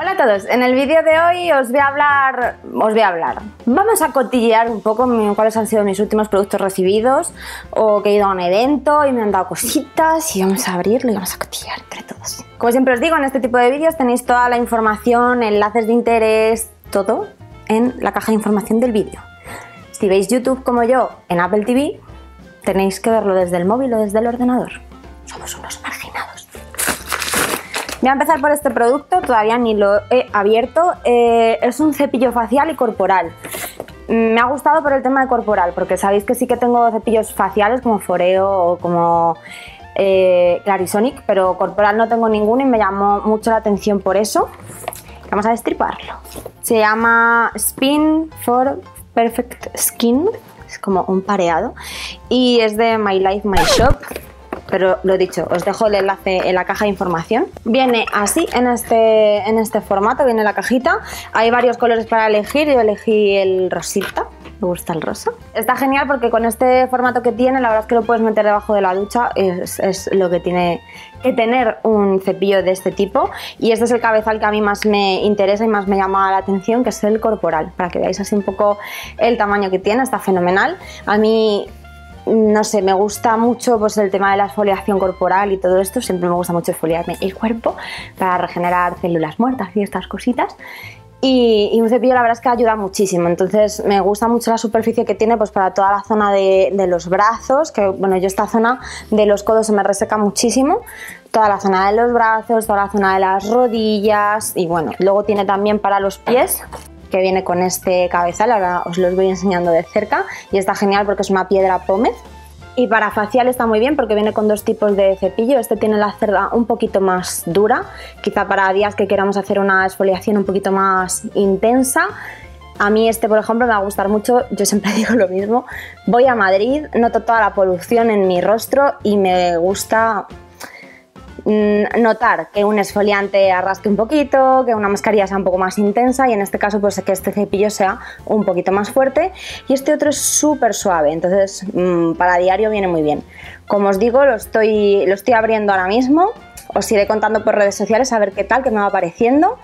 Hola a todos, en el vídeo de hoy os voy a hablar. Vamos a cotillear un poco cuáles han sido mis últimos productos recibidos o que he ido a un evento y me han dado cositas y vamos a abrirlo y vamos a cotillear entre todos. Como siempre os digo, en este tipo de vídeos tenéis toda la información, enlaces de interés, todo en la caja de información del vídeo. Si veis YouTube como yo en Apple TV, tenéis que verlo desde el móvil o desde el ordenador. Somos unos marginados. Voy a empezar por este producto, todavía ni lo he abierto. Es un cepillo facial y corporal. Me ha gustado por el tema de corporal, porque sabéis que sí que tengo cepillos faciales como Foreo o como Clarisonic, pero corporal no tengo ninguno y me llamó mucho la atención por eso. Vamos a destriparlo. Se llama Spin for Perfect Skin, es como un pareado, y es de My Life, My Shop. Pero lo dicho, os dejo el enlace en la caja de información. Viene así, en este formato, viene la cajita. Hay varios colores para elegir, yo elegí el rosita, me gusta el rosa. Está genial porque con este formato que tiene, la verdad es que lo puedes meter debajo de la ducha, es lo que tiene que tener un cepillo de este tipo. Y este es el cabezal que a mí más me interesa y más me llama la atención, que es el corporal, para que veáis así un poco el tamaño que tiene, está fenomenal. A mí, no sé, me gusta mucho pues, el tema de la exfoliación corporal y todo esto. Siempre me gusta mucho exfoliarme el cuerpo para regenerar células muertas y estas cositas. Y un cepillo la verdad es que ayuda muchísimo. Entonces me gusta mucho la superficie que tiene pues, para toda la zona de los brazos. Que bueno, yo esta zona de los codos se me reseca muchísimo. Toda la zona de los brazos, toda la zona de las rodillas. Y bueno, luego tiene también para los pies, que viene con este cabezal, ahora os los voy enseñando de cerca, y está genial porque es una piedra pómez. Y para facial está muy bien porque viene con dos tipos de cepillo, este tiene la cerda un poquito más dura, quizá para días que queramos hacer una exfoliación un poquito más intensa. A mí este, por ejemplo, me va a gustar mucho, yo siempre digo lo mismo, voy a Madrid, noto toda la polución en mi rostro y me gusta notar que un exfoliante arrasque un poquito, que una mascarilla sea un poco más intensa y en este caso pues que este cepillo sea un poquito más fuerte y este otro es súper suave, entonces para diario viene muy bien. Como os digo, lo estoy abriendo ahora mismo, os iré contando por redes sociales a ver qué tal, qué me va pareciendo.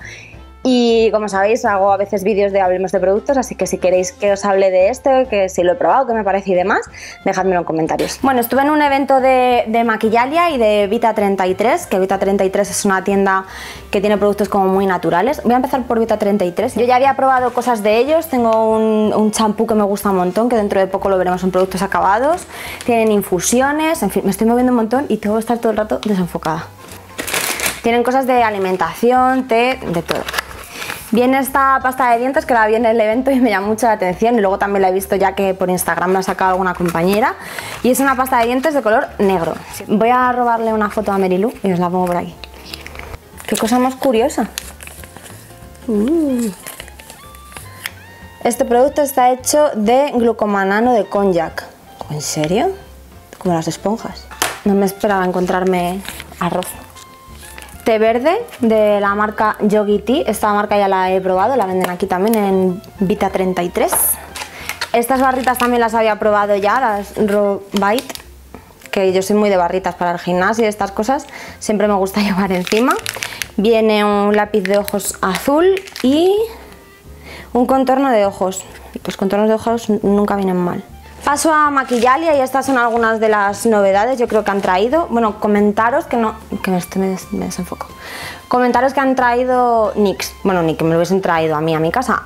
Y como sabéis, hago a veces vídeos de hablemos de productos, así que si queréis que os hable de este, que si lo he probado, que me parece y demás, dejadmelo en comentarios. Bueno, estuve en un evento de Maquillalia y de Vita33, que Vita33 es una tienda que tiene productos como muy naturales. Voy a empezar por Vita33. Yo ya había probado cosas de ellos, tengo un champú que me gusta un montón, que dentro de poco lo veremos en productos acabados. Tienen infusiones, en fin, me estoy moviendo un montón y tengo que estar todo el rato desenfocada. Tienen cosas de alimentación, té, de todo. Viene esta pasta de dientes que la vi en el evento y me llama mucho la atención y luego también la he visto ya que por Instagram me ha sacado alguna compañera y es una pasta de dientes de color negro. Voy a robarle una foto a Merilu y os la pongo por aquí. Qué cosa más curiosa. Este producto está hecho de glucomanano de konjac. ¿En serio? Como las esponjas. No me esperaba encontrarme arroz. Té verde de la marca Yogi Tea, esta marca ya la he probado, la venden aquí también en Vita33. Estas barritas también las había probado ya, las Robite, que yo soy muy de barritas para el gimnasio y estas cosas, siempre me gusta llevar encima. Viene un lápiz de ojos azul y un contorno de ojos, los contornos de ojos nunca vienen mal. Paso a Maquillalia y estas son algunas de las novedades yo creo que han traído. Bueno, comentaros que no... que me desenfoco. Comentaros que han traído NYX. Bueno, ni que me lo hubiesen traído a mí, a mi casa.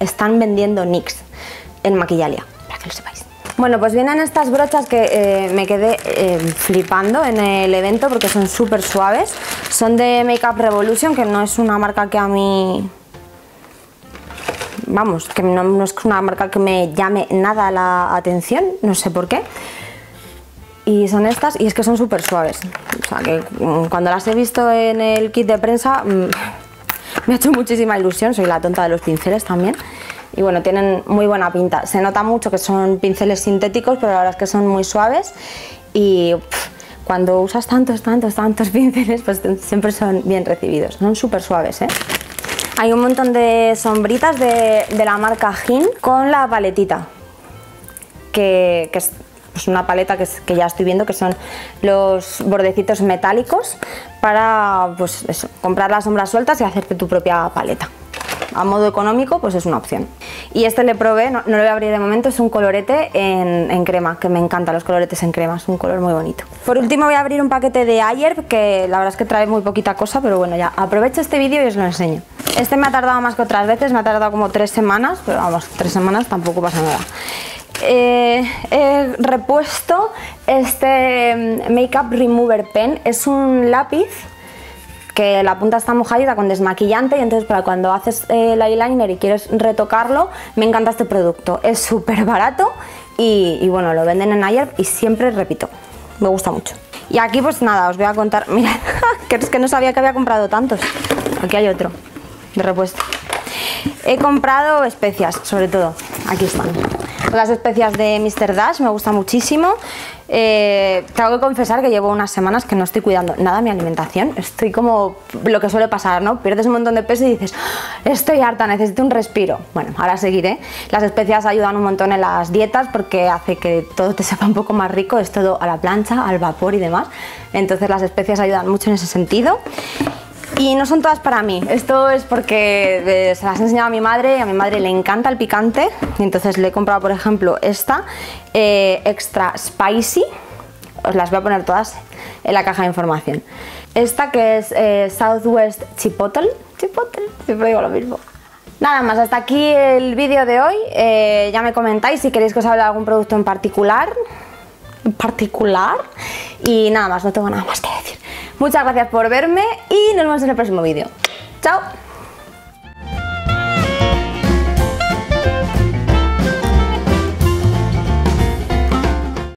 Están vendiendo NYX en Maquillalia, para que lo sepáis. Bueno, pues vienen estas brochas que me quedé flipando en el evento porque son súper suaves. Son de Makeup Revolution, que no es una marca que a mí... Vamos, que no es una marca que me llame nada la atención, no sé por qué. Y son estas, y es que son súper suaves. O sea, que cuando las he visto en el kit de prensa me ha hecho muchísima ilusión, soy la tonta de los pinceles también. Y bueno, tienen muy buena pinta. Se nota mucho que son pinceles sintéticos, pero la verdad es que son muy suaves. Y cuando usas tantos pinceles, pues siempre son bien recibidos. Son súper suaves, ¿eh? Hay un montón de sombritas de la marca Hean con la paletita, que es pues una paleta que ya estoy viendo que son los bordecitos metálicos para pues eso, comprar las sombras sueltas y hacerte tu propia paleta. A modo económico, pues es una opción. Y este le probé, no lo voy a abrir de momento, es un colorete en crema, que me encantan los coloretes en crema, es un color muy bonito. Por último voy a abrir un paquete de iHerb, que la verdad es que trae muy poquita cosa, pero bueno, ya aprovecho este vídeo y os lo enseño. Este me ha tardado más que otras veces, me ha tardado como 3 semanas, pero vamos, 3 semanas tampoco pasa nada. He repuesto este Makeup Remover Pen, es un lápiz que la punta está mojadita con desmaquillante y entonces para cuando haces el eyeliner y quieres retocarlo, me encanta este producto. Es súper barato y bueno, lo venden en iHerb y siempre repito, me gusta mucho. Y aquí pues nada, os voy a contar, mirad, que es que no sabía que había comprado tantos. Aquí hay otro de repuesto. He comprado especias, sobre todo, aquí están. Las especias de Mr. Dash me gustan muchísimo. Tengo que confesar que llevo unas semanas que no estoy cuidando nada mi alimentación. Estoy como lo que suele pasar, ¿no? Pierdes un montón de peso y dices, estoy harta, necesito un respiro. Bueno, ahora seguiré. Las especias ayudan un montón en las dietas porque hace que todo te sepa un poco más rico. Es todo a la plancha, al vapor y demás. Entonces las especias ayudan mucho en ese sentido. Y no son todas para mí, esto es porque se las he enseñado a mi madre, y a mi madre le encanta el picante y entonces le he comprado por ejemplo esta extra spicy, os las voy a poner todas en la caja de información. Esta que es Southwest Chipotle, siempre digo lo mismo. Nada más, hasta aquí el vídeo de hoy, ya me comentáis si queréis que os hable de algún producto en particular, y nada más, no tengo nada más que decir. Muchas gracias por verme y nos vemos en el próximo vídeo. ¡Chao!